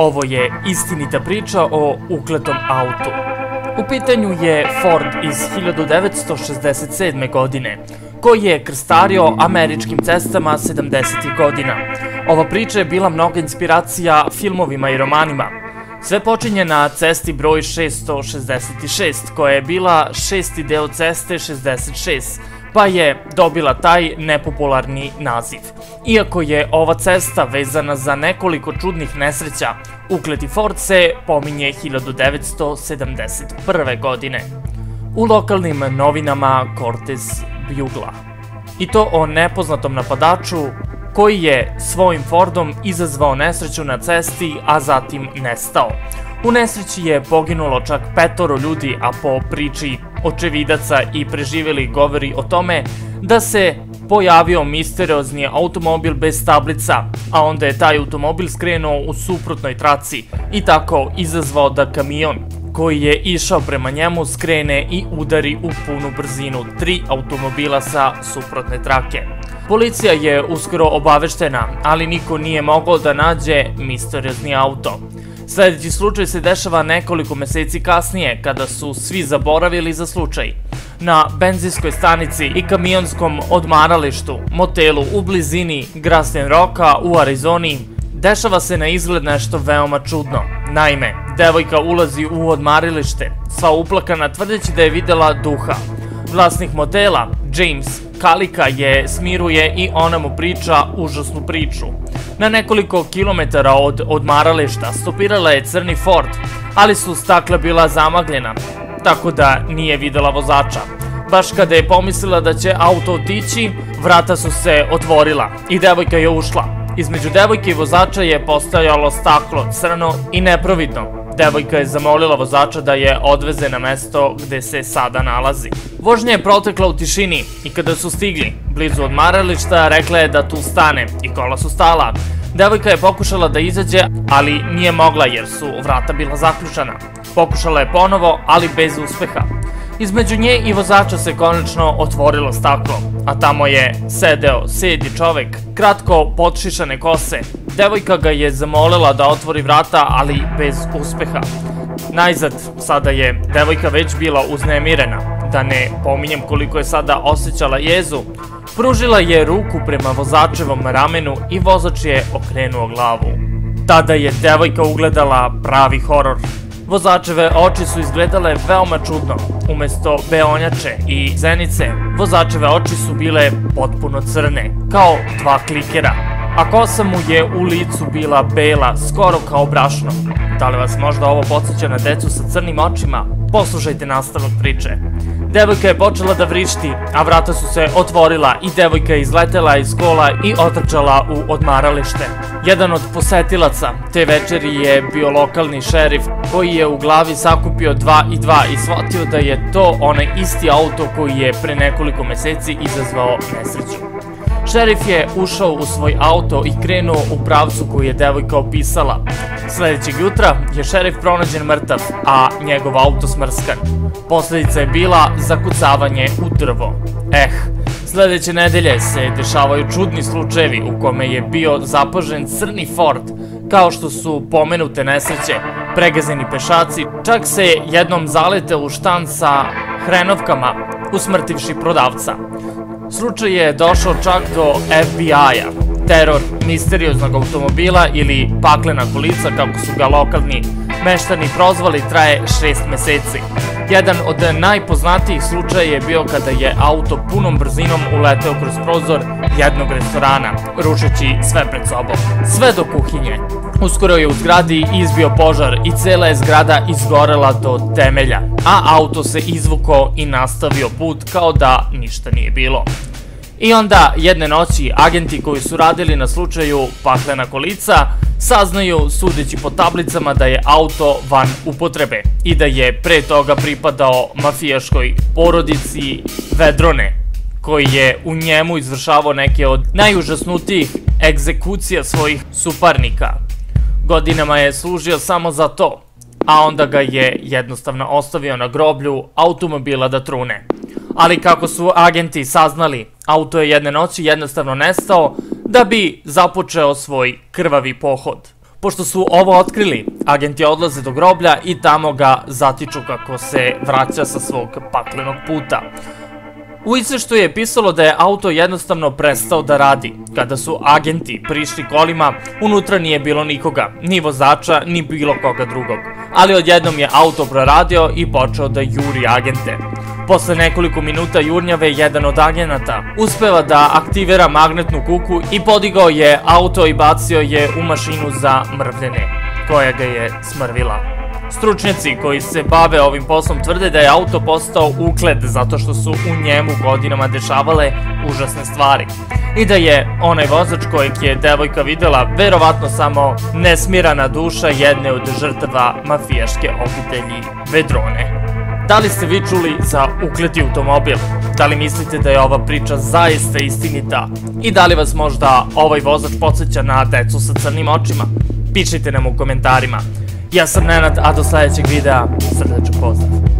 Ovo je istinita priča o ukletom autu. U pitanju je Ford iz 1967. godine, koji je krstario američkim cestama 70-ih godina. Ova priča je bila mnoga inspiracija filmovima i romanima. Sve počinje na cesti broj 666, koja je bila šesti deo ceste 66, pa je dobila taj nepopularni naziv. Iako je ova cesta vezana za nekoliko čudnih nesreća, ukleti Ford se pominje 1971. godine u lokalnim novinama Cortez Bugla. I to o nepoznatom napadaču koji je svojim Fordom izazvao nesreću na cesti, a zatim nestao. U nesreći je poginulo čak 5 ljudi, a po priči očevidaca i preživjeli govori o tome da se pojavio misteriozni automobil bez tablica, a onda je taj automobil skrenuo u suprotnoj traci i tako izazvao da kamion koji je išao prema njemu skrene i udari u punu brzinu 3 automobila sa suprotne trake. Policija je uskoro obaveštena, ali niko nije mogao da nađe misteriozni auto. Sljedeći slučaj se dešava nekoliko meseci kasnije, kada su svi zaboravili za slučaj. Na benzinskoj stanici i kamionskom odmaralištu, motelu u blizini Grastien Roka u Arizoni, dešava se na izgled nešto veoma čudno. Naime, devojka ulazi u odmarilište, sva uplakana tvrdeći da je videla duha. Vlasnik motela, James Kalika, je smiruje i ona mu priča užasnu priču. Na nekoliko kilometara od odmarališta stopirala je crni Ford, ali su stakla bila zamagljena, tako da nije videla vozača. Baš kada je pomislila da će auto otići, vrata su se otvorila i devojka je ušla. Između devojke i vozača je postojalo staklo, crno i neprovidno. Devojka je zamolila vozača da je odveze na mesto gde se sada nalazi. Vožnja je protekla u tišini i kada su stigli blizu odmarališta rekla je da tu stane i kola su stala. Devojka je pokušala da izađe, ali nije mogla jer su vrata bila zaključana. Pokušala je ponovo, ali bez uspeha. Između nje i vozača se konačno otvorilo staklo, a tamo je sedi čovek, kratko podšišane kose. Devojka ga je zamolila da otvori vrata, ali bez uspeha. Najzad, sada je devojka već bila uznemirena, da ne pominjem koliko je sada osjećala jezu. Pružila je ruku prema vozačevom ramenu i vozač je okrenuo glavu. Tada je devojka ugledala pravi horor. Vozačeve oči su izgledale veoma čudno. Umesto beonjače i zenice, vozačeve oči su bile potpuno crne, kao 2 klikera. A kosa mu je u licu bila bela, skoro kao brašno. Da li vas možda ovo podsjeća na decu sa crnim očima? Poslušajte nastavak priče. Devojka je počela da vrišti, a vrata su se otvorila i devojka je izletela iz kola i otrčala u odmaralište. Jedan od posetilaca te večeri je bio lokalni šerif koji je u glavi sakupio 2 i 2 i shvatio da je to onaj isti auto koji je pre nekoliko meseci izazvao nesreću. Šerif je ušao u svoj auto i krenuo u pravcu koju je devojka opisala. Sljedećeg jutra je šerif pronađen mrtav, a njegov auto smrskan. Posljedica je bila zakucavanje u drvo. Sljedeće nedelje se dešavaju čudni slučajevi u kome je bio zapažen crni Ford, kao što su pomenute nesreće, pregazeni pešaci, čak se jednom zalete u štanc sa hrenovkama, usmrtivši prodavca. Slučaj je došao čak do FBI-a, teror misterioznog automobila ili paklena kolica kako su ga lokalni meštani prozvali traje 6 meseci. Jedan od najpoznatijih slučaja je bio kada je auto punom brzinom uleteo kroz prozor jednog restorana, rušeći sve pred sobom, sve do kuhinje. Uskoro je u zgradi izbio požar i cela je zgrada izgorela do temelja, a auto se izvukao i nastavio put kao da ništa nije bilo. I onda jedne noći agenti koji su radili na slučaju paklena kolica saznaju, sudeći po tablicama, da je auto van upotrebe i da je pre toga pripadao mafijaškoj porodici Vedrone, koji je u njemu izvršavao neke od najužasnutijih egzekucija svojih suparnika. Godinama je služio samo za to, a onda ga je jednostavno ostavio na groblju automobila da trune. Ali kako su agenti saznali, auto je jedne noći jednostavno nestao da bi započeo svoj krvavi pohod. Pošto su ovo otkrili, agenti odlaze do groblja i tamo ga zatiču kako se vraća sa svog paklenog puta. U izveštaju je pisalo da je auto jednostavno prestao da radi. Kada su agenti prišli kolima, unutra nije bilo nikoga, ni vozača, ni bilo koga drugog. Ali odjednom je auto proradio i počeo da juri agente. Posle nekoliko minuta jurnjave, jedan od agenata uspeva da aktivira magnetnu kuku i podigao je auto i bacio je u mašinu za mrvljenje, koja ga je smrvila. Stručnjaci koji se bave ovim poslom tvrde da je auto postao ukled zato što su u njemu godinama dešavale užasne stvari i da je onaj vozač kojeg je devojka videla verovatno samo nesmirana duša jedne od žrtava mafijaške obitelji Vedrone. Da li ste vi čuli za ukleti automobil? Da li mislite da je ova priča zaista istinita? I da li vas možda ovaj vozač podsjeća na decu sa crnim očima? Pišite nam u komentarima. Ja sam Nenad, a do sljedećeg videa srdačan pozdrav.